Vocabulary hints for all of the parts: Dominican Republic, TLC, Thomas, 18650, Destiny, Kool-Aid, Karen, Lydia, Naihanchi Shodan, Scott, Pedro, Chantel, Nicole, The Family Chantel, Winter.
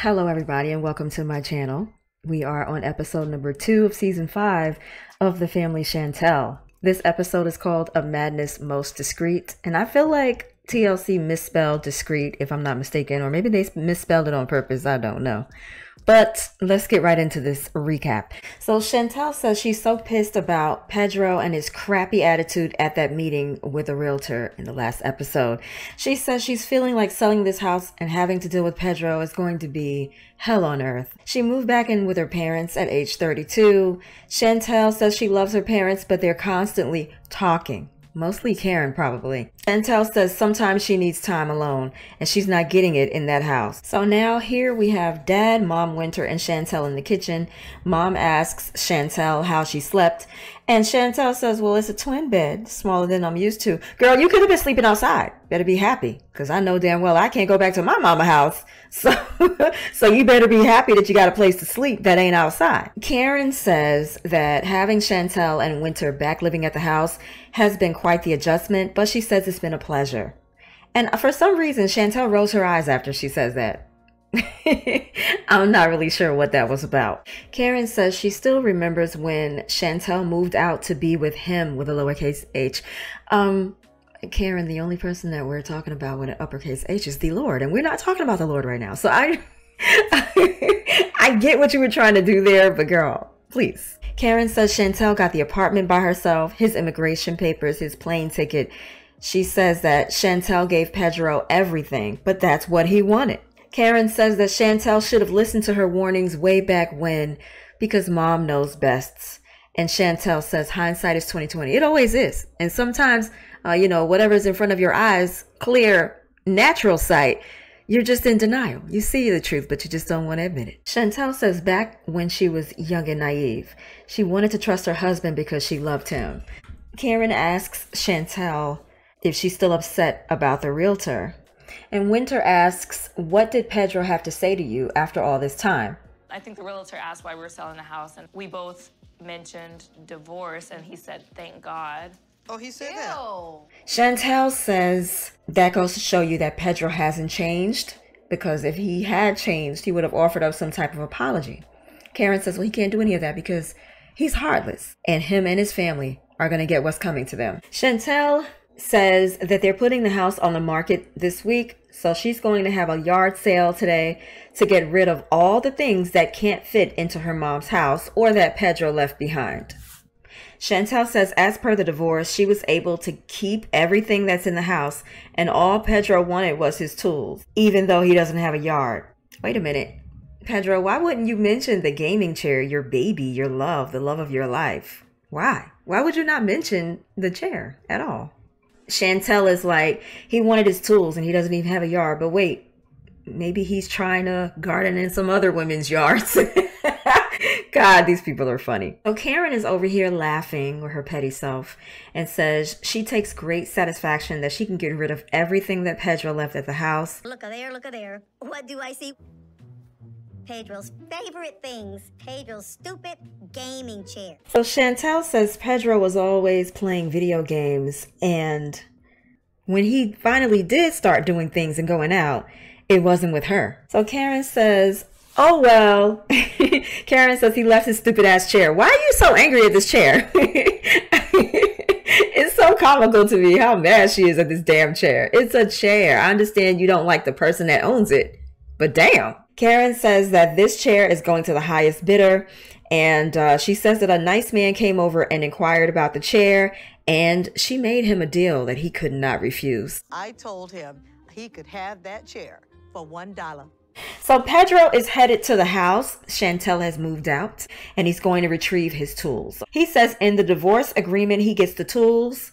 Hello everybody and welcome to my channel. We are on episode number 2 of season 5 of The Family Chantel. This episode is called A Madness Most Discreet, and I feel like TLC misspelled discreet if I'm not mistaken, or maybe they misspelled it on purpose, I don't know. But let's get right into this recap. So Chantel says she's so pissed about Pedro and his crappy attitude at that meeting with a realtor in the last episode. She says she's feeling like selling this house and having to deal with Pedro is going to be hell on earth. She moved back in with her parents at age 32. Chantel says she loves her parents, but they're constantly talking. Mostly Karen, probably. Chantel says sometimes she needs time alone, and she's not getting it in that house. So now here we have Dad, Mom, Winter, and Chantel in the kitchen. Mom asks Chantel how she slept, and Chantel says, well, it's a twin bed, smaller than I'm used to. Girl, you could have been sleeping outside. Better be happy, because I know damn well I can't go back to my mama house. So you better be happy that you got a place to sleep that ain't outside. Karen says that having Chantel and Winter back living at the house has been quite the adjustment, but she says it's been a pleasure. And for some reason, Chantel rolls her eyes after she says that. I'm not really sure what that was about. Karen says she still remembers when Chantel moved out to be with him with a lowercase h. Karen, the only person that we're talking about with an uppercase h is the Lord, and we're not talking about the Lord right now. So I get what you were trying to do there, but girl, please. Karen says Chantel got the apartment by herself, his immigration papers, his plane ticket. She says that Chantel gave Pedro everything, but that's what he wanted. Karen says that Chantel should have listened to her warnings way back when, because Mom knows best. And Chantel says hindsight is 20/20. It always is. And sometimes, you know, whatever's in front of your eyes, clear, natural sight, you're just in denial. You see the truth, but you just don't want to admit it. Chantel says back when she was young and naive, she wanted to trust her husband because she loved him. Karen asks Chantel if she's still upset about the realtor. And Winter asks, what did Pedro have to say to you after all this time? I think the realtor asked why we were selling the house, and we both mentioned divorce, and he said, thank God. Oh, he said that. Chantel says that goes to show you that Pedro hasn't changed, because if he had changed, he would have offered up some type of apology. Karen says, well, he can't do any of that because he's heartless, and him and his family are going to get what's coming to them. Chantel says that they're putting the house on the market this week, so she's going to have a yard sale today to get rid of all the things that can't fit into her mom's house or that Pedro left behind. Chantel says as per the divorce, she was able to keep everything that's in the house, and all Pedro wanted was his tools, even though he doesn't have a yard. Wait a minute, Pedro, why wouldn't you mention the gaming chair, your baby, your love, the love of your life? Why would you not mention the chair at all? Chantel is like, he wanted his tools and he doesn't even have a yard, but wait, maybe he's trying to garden in some other women's yards. God, these people are funny. So Karen is over here laughing with her petty self and says she takes great satisfaction that she can get rid of everything that Pedro left at the house. Look-a there, what do I see? Pedro's favorite things, Pedro's stupid gaming chair. So Chantel says Pedro was always playing video games, and when he finally did start doing things and going out, it wasn't with her. So Karen says, oh well, Karen says he left his stupid ass chair. Why are you so angry at this chair? It's so comical to me how mad she is at this damn chair. It's a chair. I understand you don't like the person that owns it, but damn. Karen says that this chair is going to the highest bidder, and she says that a nice man came over and inquired about the chair, and she made him a deal that he could not refuse. I told him he could have that chair for $1. So Pedro is headed to the house. Chantel has moved out, and he's going to retrieve his tools. He says in the divorce agreement, he gets the tools.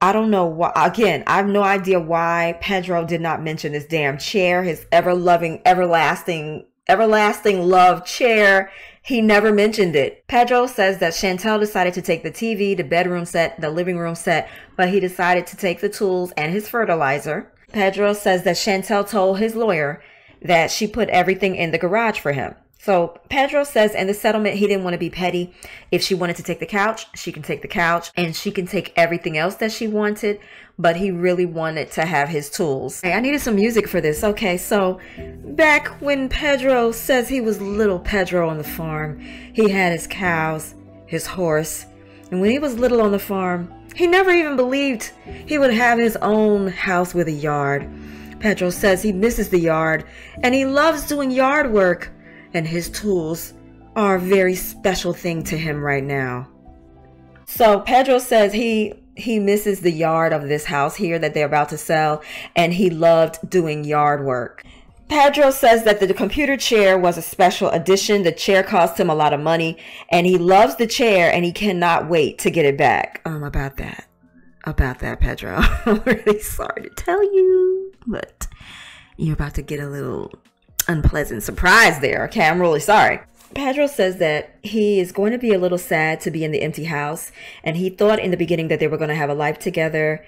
I don't know why. Again, I have no idea why Pedro did not mention this damn chair, his ever-loving, everlasting love chair. He never mentioned it. Pedro says that Chantel decided to take the TV, the bedroom set, the living room set, but he decided to take the tools and his fertilizer. Pedro says that Chantel told his lawyer that she put everything in the garage for him. So Pedro says in the settlement, he didn't want to be petty. If she wanted to take the couch, she can take the couch and she can take everything else that she wanted. But he really wanted to have his tools. Hey, I needed some music for this. Okay, so back when Pedro says he was little Pedro on the farm, he had his cows, his horse. And when he was little on the farm, he never even believed he would have his own house with a yard. Pedro says he misses the yard and he loves doing yard work. And his tools are a very special thing to him right now. So Pedro says he misses the yard of this house here that they're about to sell, and he loved doing yard work. Pedro says that the computer chair was a special addition. The chair cost him a lot of money, and he loves the chair, and he cannot wait to get it back. About that, Pedro. I'm really sorry to tell you, but you're about to get a little unpleasant surprise there. Okay, I'm really sorry. Pedro says that he is going to be a little sad to be in the empty house, and he thought in the beginning that they were going to have a life together.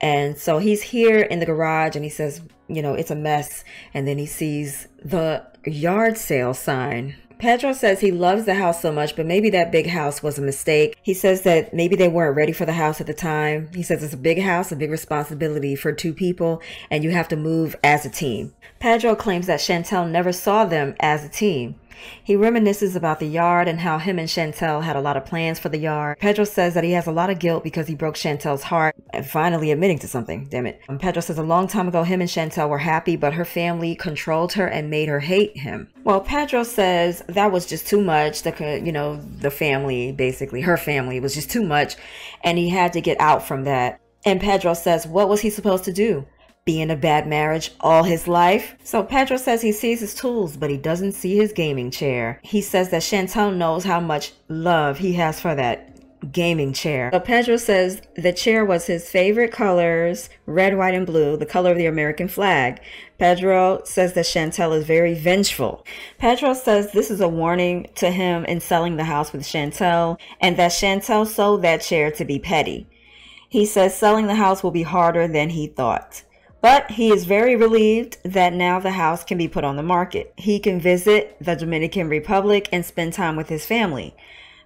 And so he's here in the garage and he says, you know, it's a mess. And then he sees the yard sale sign. Pedro says he loves the house so much, but maybe that big house was a mistake. He says that maybe they weren't ready for the house at the time. He says it's a big house, a big responsibility for two people, and you have to move as a team. Pedro claims that Chantel never saw them as a team. He reminisces about the yard and how him and Chantel had a lot of plans for the yard. Pedro says that he has a lot of guilt because he broke Chantel's heart and finally admitting to something, damn it. And Pedro says a long time ago him and Chantel were happy, but her family controlled her and made her hate him. Well, Pedro says that was just too much. The family, basically her family, was just too much and he had to get out from that. And Pedro says, what was he supposed to do? Be in a bad marriage all his life? So Pedro says he sees his tools, but he doesn't see his gaming chair. He says that Chantel knows how much love he has for that gaming chair. So Pedro says the chair was his favorite colors, red, white, and blue, the color of the American flag. Pedro says that Chantel is very vengeful. Pedro says this is a warning to him in selling the house with Chantel, and that Chantel sold that chair to be petty. He says selling the house will be harder than he thought. But he is very relieved that now the house can be put on the market. He can visit the Dominican Republic and spend time with his family.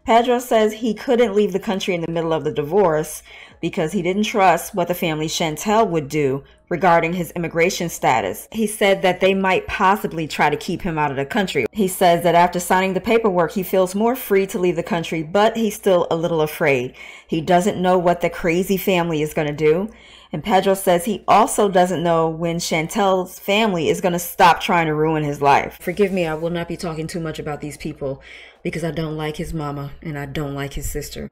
Pedro says he couldn't leave the country in the middle of the divorce because he didn't trust what the family Chantel would do regarding his immigration status. He said that they might possibly try to keep him out of the country. He says that after signing the paperwork, he feels more free to leave the country, but he's still a little afraid. He doesn't know what the crazy family is going to do. And Pedro says he also doesn't know when Chantel's family is going to stop trying to ruin his life. Forgive me, I will not be talking too much about these people because I don't like his mama and I don't like his sister.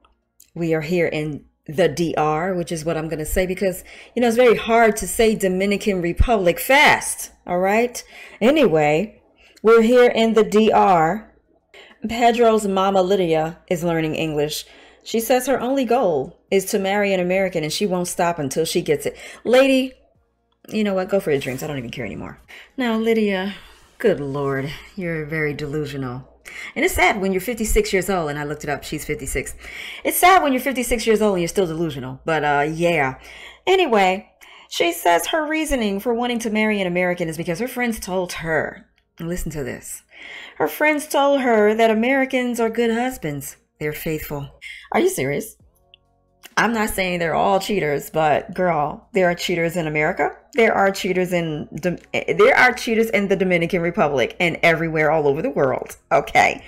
We are here in the DR, which is what I'm going to say because, you know, it's very hard to say Dominican Republic fast. All right. Anyway, we're here in the DR. Pedro's mama, Lydia, is learning English. She says her only goal is to marry an American and she won't stop until she gets it. Lady, you know what? Go for your dreams. I don't even care anymore. Now, Lydia, good Lord, you're very delusional. And it's sad when you're 56 years old, and I looked it up, she's 56. It's sad when you're 56 years old and you're still delusional, but yeah. Anyway, she says her reasoning for wanting to marry an American is because her friends told her, listen to this, her friends told her that Americans are good husbands. They're faithful. Are you serious? I'm not saying they're all cheaters, but girl, there are cheaters in America. There are cheaters in the Dominican Republic and everywhere all over the world. Okay.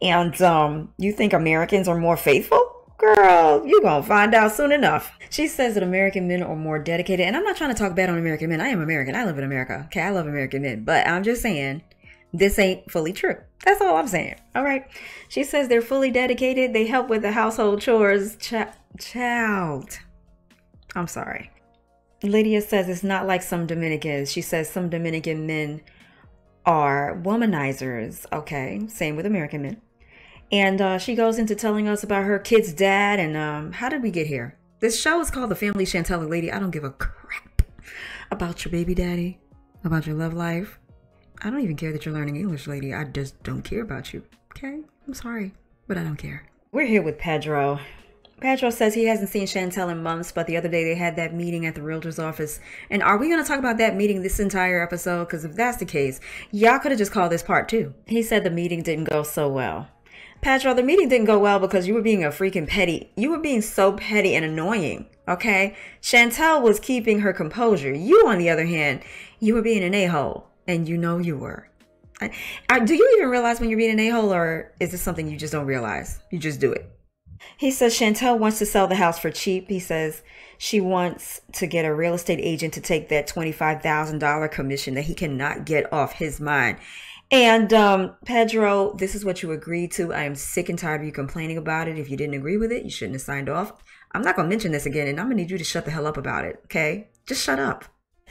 And you think Americans are more faithful? Girl, you're going to find out soon enough. She says that American men are more dedicated. And I'm not trying to talk bad on American men. I am American. I live in America. Okay. I love American men, but I'm just saying this ain't fully true. That's all I'm saying. All right. She says they're fully dedicated. They help with the household chores. Child. I'm sorry. Lydia says it's not like some Dominicans. She says some Dominican men are womanizers. Okay. Same with American men. And she goes into telling us about her kid's dad and how did we get here? This show is called The Family Chantel and Lady. I don't give a crap about your baby daddy, about your love life. I don't even care that you're learning English, lady. I just don't care about you. Okay? I'm sorry, but I don't care. We're here with Pedro. Pedro says he hasn't seen Chantel in months, but the other day they had that meeting at the realtor's office. And are we going to talk about that meeting this entire episode? Because if that's the case, y'all could have just called this part two. He said the meeting didn't go so well. Pedro, the meeting didn't go well because you were being a freaking petty. You were being so petty and annoying, okay? Chantel was keeping her composure. You, on the other hand, you were being an a-hole, and you know you were. Do you even realize when you're being an a-hole, or is this something you just don't realize? You just do it. He says Chantel wants to sell the house for cheap. He says she wants to get a real estate agent to take that $25,000 commission that he cannot get off his mind. And Pedro, this is what you agreed to. I am sick and tired of you complaining about it. If you didn't agree with it, you shouldn't have signed off. I'm not going to mention this again, and I'm going to need you to shut the hell up about it, okay? Just shut up.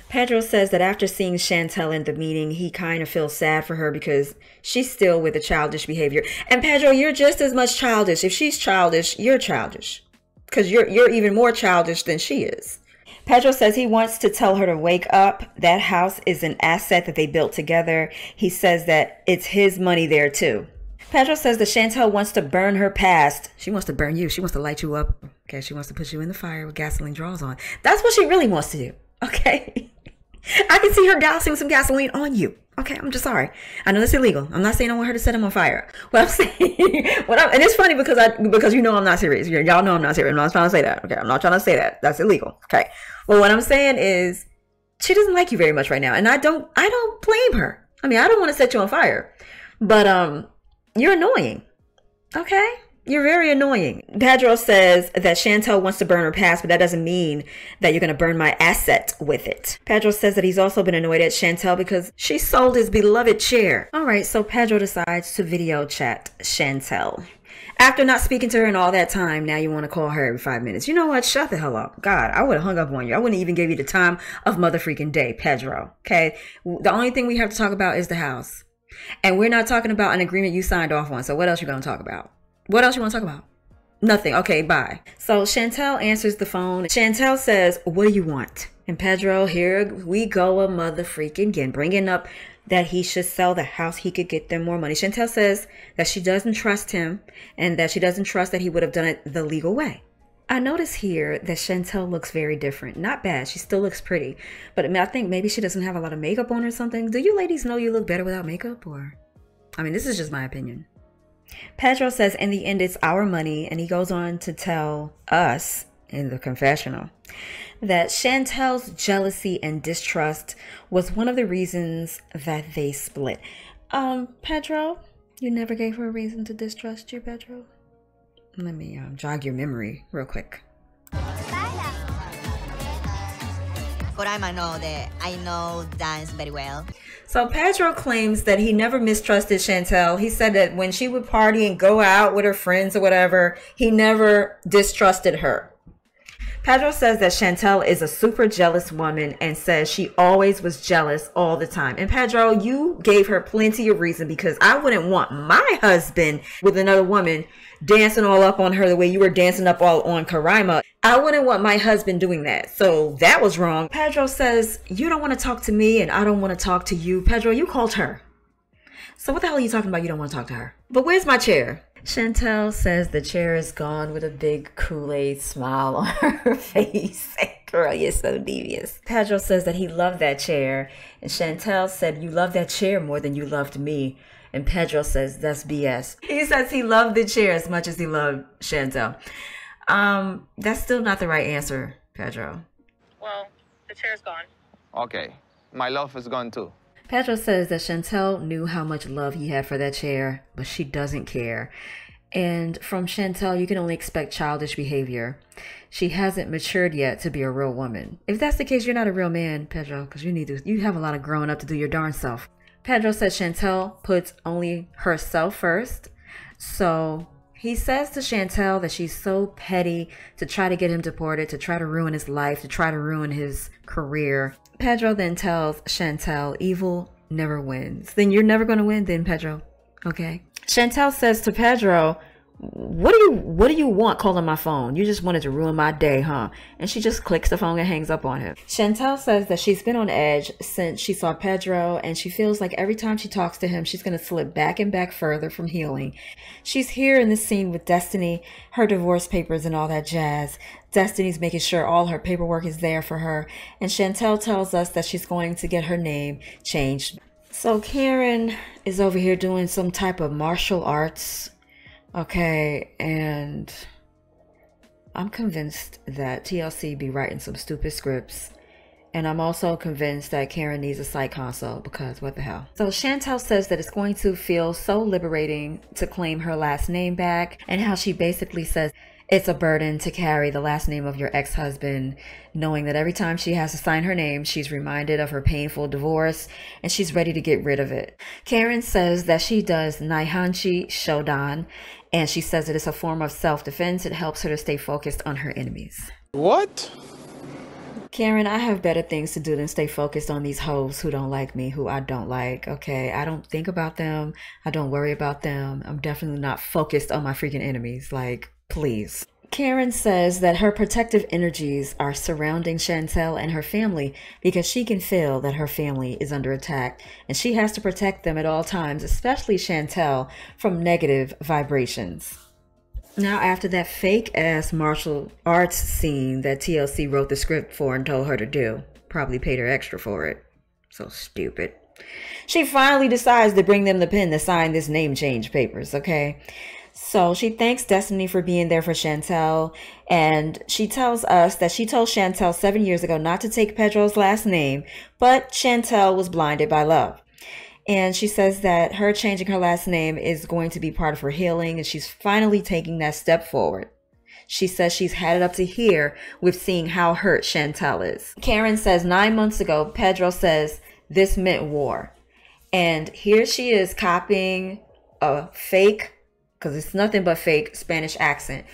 Pedro says that after seeing Chantel in the meeting, he kind of feels sad for her because she's still with the childish behavior. And Pedro, you're just as much childish. If she's childish, you're childish because you're even more childish than she is. Pedro says he wants to tell her to wake up. That house is an asset that they built together. He says that it's his money there too. Pedro says that Chantel wants to burn her past. She wants to burn you. She wants to light you up. Okay, she wants to put you in the fire with gasoline draws on. That's what she really wants to do. Okay. I can see her dousing some gasoline on you. Okay, I'm just sorry. I know that's illegal. I'm not saying I want her to set him on fire. What I'm saying, and it's funny because you know I'm not serious. Y'all know I'm not serious. I'm not trying to say that. Okay, I'm not trying to say that. That's illegal. Okay. Well, what I'm saying is, she doesn't like you very much right now, and I don't blame her. I mean, I don't want to set you on fire, but you're annoying. Okay. You're very annoying. Pedro says that Chantel wants to burn her past, but that doesn't mean that you're going to burn my asset with it. Pedro says that he's also been annoyed at Chantel because she sold his beloved chair. All right, so Pedro decides to video chat Chantel. After not speaking to her in all that time, now you want to call her every 5 minutes. You know what? Shut the hell up. God, I would have hung up on you. I wouldn't even give you the time of motherfreaking day, Pedro. Okay? The only thing we have to talk about is the house. And we're not talking about an agreement you signed off on. So what else you going to talk about? What else you want to talk about? Nothing. Okay, bye. So Chantel answers the phone. Chantel says, what do you want? And Pedro, here we go a motherfreaking again, bringing up that he should sell the house. He could get them more money. Chantel says that she doesn't trust him and that she doesn't trust that he would have done it the legal way. I notice here that Chantel looks very different. Not bad. She still looks pretty. But I think maybe she doesn't have a lot of makeup on or something. Do you ladies know you look better without makeup? Or, I mean, this is just my opinion. Pedro says, in the end, it's our money. And he goes on to tell us in the confessional that Chantel's jealousy and distrust was one of the reasons that they split. Pedro, you never gave her a reason to distrust you, Pedro? Let me jog your memory real quick. But I know dance very well. So Pedro claims that he never mistrusted Chantel. He said that when she would party and go out with her friends or whatever, he never distrusted her. Pedro says that Chantel is a super jealous woman and says she always was jealous all the time. And Pedro, you gave her plenty of reason because I wouldn't want my husband with another woman dancing all up on her the way you were dancing up all on Karima. I wouldn't want my husband doing that. So that was wrong. Pedro says, you don't want to talk to me and I don't want to talk to you. Pedro, you called her. So what the hell are you talking about? You don't want to talk to her. But where's my chair? Chantel says the chair is gone with a big Kool-Aid smile on her face. Girl, you're so devious. Pedro says that he loved that chair. And Chantel said, you love that chair more than you loved me. And Pedro says, that's BS. He says he loved the chair as much as he loved Chantel. That's still not the right answer, Pedro. Well, the chair's gone. Okay, my love is gone too. Pedro says that Chantel knew how much love he had for that chair, but she doesn't care. And from Chantel, you can only expect childish behavior. She hasn't matured yet to be a real woman. If that's the case, you're not a real man, Pedro, because you have a lot of growing up to do your darn self. Pedro says Chantel puts only herself first. So he says to Chantel that she's so petty to try to get him deported, to try to ruin his life, to try to ruin his career. Pedro then tells Chantel, evil never wins. Then you're never going to win then, Pedro. Okay. Chantel says to Pedro, What do you want calling my phone? You just wanted to ruin my day, huh? And she just clicks the phone and hangs up on him. Chantel says that she's been on edge since she saw Pedro, and she feels like every time she talks to him, she's going to slip back and back further from healing. She's here in this scene with Destiny, her divorce papers and all that jazz. Destiny's making sure all her paperwork is there for her, and Chantel tells us that she's going to get her name changed. So Karen is over here doing some type of martial arts. Okay, and I'm convinced that TLC be writing some stupid scripts. And I'm also convinced that Karen needs a psych consult, because what the hell. So Chantel says that it's going to feel so liberating to claim her last name back, and how she basically says it's a burden to carry the last name of your ex-husband, knowing that every time she has to sign her name, she's reminded of her painful divorce and she's ready to get rid of it. Karen says that she does Naihanchi Shodan, and she says that it's a form of self-defense. It helps her to stay focused on her enemies. What? Karen, I have better things to do than stay focused on these hoes who don't like me, who I don't like, okay? I don't think about them. I don't worry about them. I'm definitely not focused on my freaking enemies, like, please. Karen says that her protective energies are surrounding Chantel and her family, because she can feel that her family is under attack, and she has to protect them at all times, especially Chantel, from negative vibrations. Now, after that fake ass martial arts scene that TLC wrote the script for and told her to do, probably paid her extra for it. So stupid. She finally decides to bring them the pen to sign this name change papers, okay? So she thanks Destiny for being there for Chantel, and she tells us that she told Chantel 7 years ago not to take Pedro's last name, but Chantel was blinded by love. And she says that her changing her last name is going to be part of her healing, and she's finally taking that step forward. She says she's had it up to here with seeing how hurt Chantel is. Karen says 9 months ago, Pedro says this meant war. And here she is copying a fake, because it's nothing but fake, Spanish accent.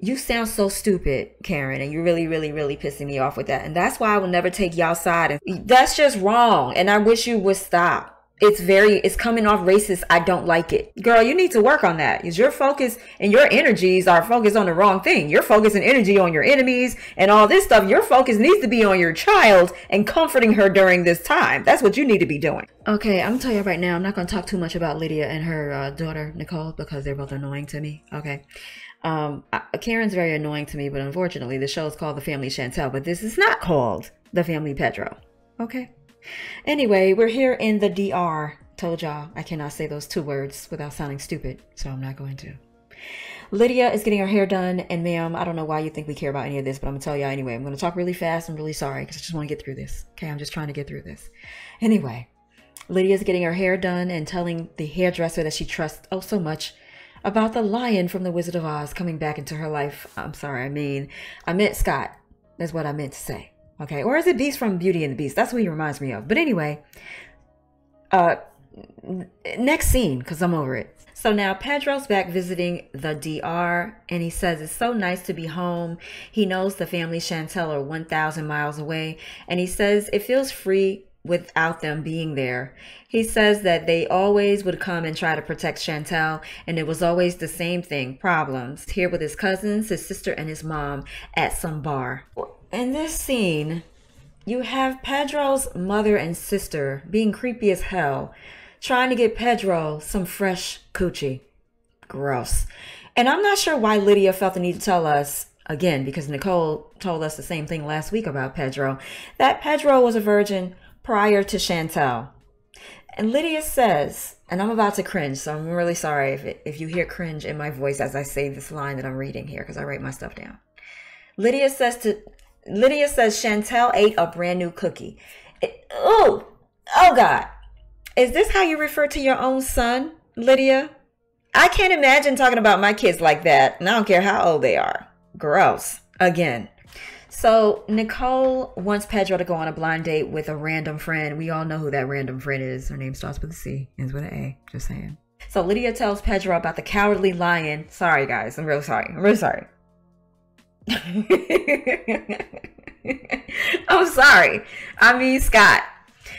You sound so stupid, Karen, and you're really, really, really pissing me off with that. And that's why I will never take y'all's side. And that's just wrong, and I wish you would stop. It's coming off racist. I don't like it. Girl, you need to work on that, because your focus and your energies are focused on the wrong thing. Your focus and energy on your enemies and all this stuff. Your focus needs to be on your child and comforting her during this time. That's what you need to be doing. Okay, I'm gonna tell you right now, I'm not gonna talk too much about Lydia and her daughter Nicole, because they're both annoying to me, okay? Karen's very annoying to me, but unfortunately the show is called The Family Chantel, but this is not called The Family Pedro, okay? Anyway, we're here in the DR. Told y'all I cannot say those two words without sounding stupid, so I'm not going to. Lydia is getting her hair done, and ma'am, I don't know why you think we care about any of this, but I'm gonna tell y'all anyway. I'm gonna talk really fast. I'm really sorry, because I just want to get through this, okay? I'm just trying to get through this. Anyway, Lydia's getting her hair done and telling the hairdresser that she trusts oh so much about the lion from The Wizard of Oz coming back into her life. I'm sorry, I meant Scott. That's what I meant to say. Okay, or is it Beast from Beauty and the Beast? That's what he reminds me of. But anyway, next scene, because I'm over it. So now Pedro's back visiting the DR, and he says it's so nice to be home. He knows the family Chantel are 1,000 miles away, and he says it feels free without them being there. He says that they always would come and try to protect Chantel, and it was always the same thing, problems. Here with his cousins, his sister, and his mom at some bar. In this scene, you have Pedro's mother and sister being creepy as hell, trying to get Pedro some fresh coochie. Gross. And I'm not sure why Lydia felt the need to tell us, again, because Nicole told us the same thing last week about Pedro, that Pedro was a virgin prior to Chantel. And Lydia says, and I'm about to cringe, so I'm really sorry if you hear cringe in my voice as I say this line that I'm reading here, because I write my stuff down. Lydia says Chantel ate a brand new cookie. Oh God. Is this how you refer to your own son, Lydia? I can't imagine talking about my kids like that, and I don't care how old they are. Gross. Again. So Nicole wants Pedro to go on a blind date with a random friend. We all know who that random friend is. Her name starts with a C, ends with an A. Just saying. So Lydia tells Pedro about the cowardly lion. Sorry, guys. I'm real sorry. I'm real sorry. I'm sorry. I mean Scott.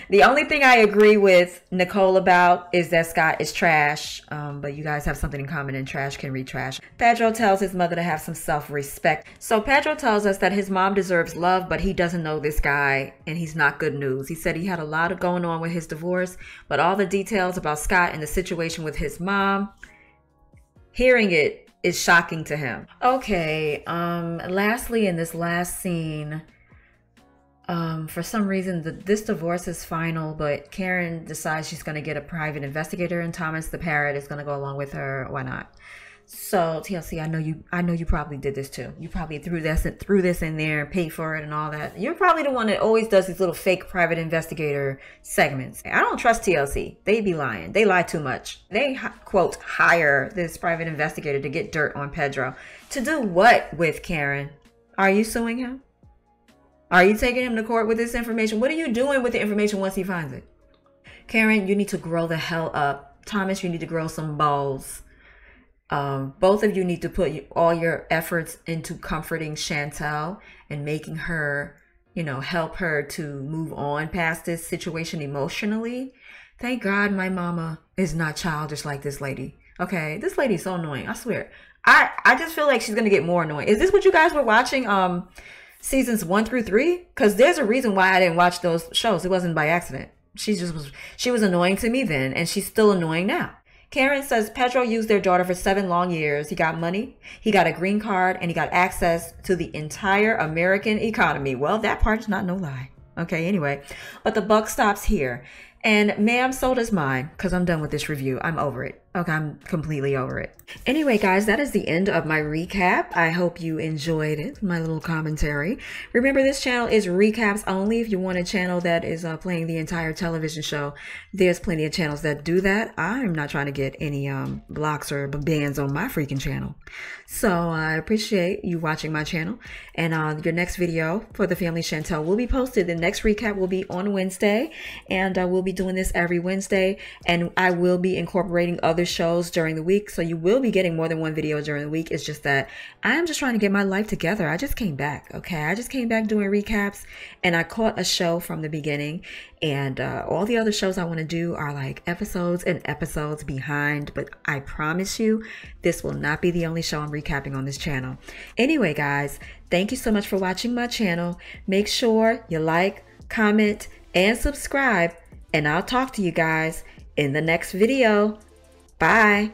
The only thing I agree with Nicole about is that Scott is trash, but you guys have something in common, and trash can read trash. Pedro tells his mother to have some self-respect. So Pedro tells us that his mom deserves love, but he doesn't know this guy, and he's not good news. He said he had a lot of going on with his divorce, but all the details about Scott and the situation with his mom, hearing it is shocking to him. Okay, lastly, in this last scene, for some reason, this divorce is final, but Karen decides she's going to get a private investigator, and Thomas the parrot is going to go along with her. Why not? So TLC, I know you probably did this too. You probably threw this in there and paid for it and all that. You're probably the one that always does these little fake private investigator segments. I don't trust TLC. They be lying. They lie too much. They quote hire this private investigator to get dirt on Pedro. To do what with Karen? Are you suing him? Are you taking him to court with this information? What are you doing with the information once he finds it? Karen, you need to grow the hell up. Thomas, you need to grow some balls. Both of you need to put all your efforts into comforting Chantel and making her, you know, help her to move on past this situation emotionally. Thank God my mama is not childish like this lady. Okay, this lady's so annoying. I swear. I just feel like she's going to get more annoying. Is this what you guys were watching? Seasons 1 through 3, because there's a reason why I didn't watch those shows. It wasn't by accident. She was annoying to me then, and she's still annoying now. Karen says Pedro used their daughter for 7 long years. He got money, he got a green card, and he got access to the entire American economy. Well, that part is not no lie. Okay, anyway, but the buck stops here. And ma'am, so does mine, because I'm done with this review. I'm over it. Okay, I'm completely over it. Anyway, guys, that is the end of my recap. I hope you enjoyed it, my little commentary. Remember, this channel is recaps only. If you want a channel that is playing the entire television show, there's plenty of channels that do that. I'm not trying to get any blocks or bans on my freaking channel. So I appreciate you watching my channel. And your next video for The Family Chantel will be posted. The next recap will be on Wednesday, and we'll be doing this every Wednesday, and I will be incorporating other shows during the week, so you will be getting more than one video during the week. It's just that I'm just trying to get my life together. I just came back, okay? I just came back doing recaps, and I caught a show from the beginning, and all the other shows I want to do are like episodes and episodes behind, but I promise you this will not be the only show I'm recapping on this channel. Anyway, guys, thank you so much for watching my channel. Make sure you like, comment, and subscribe. And I'll talk to you guys in the next video. Bye.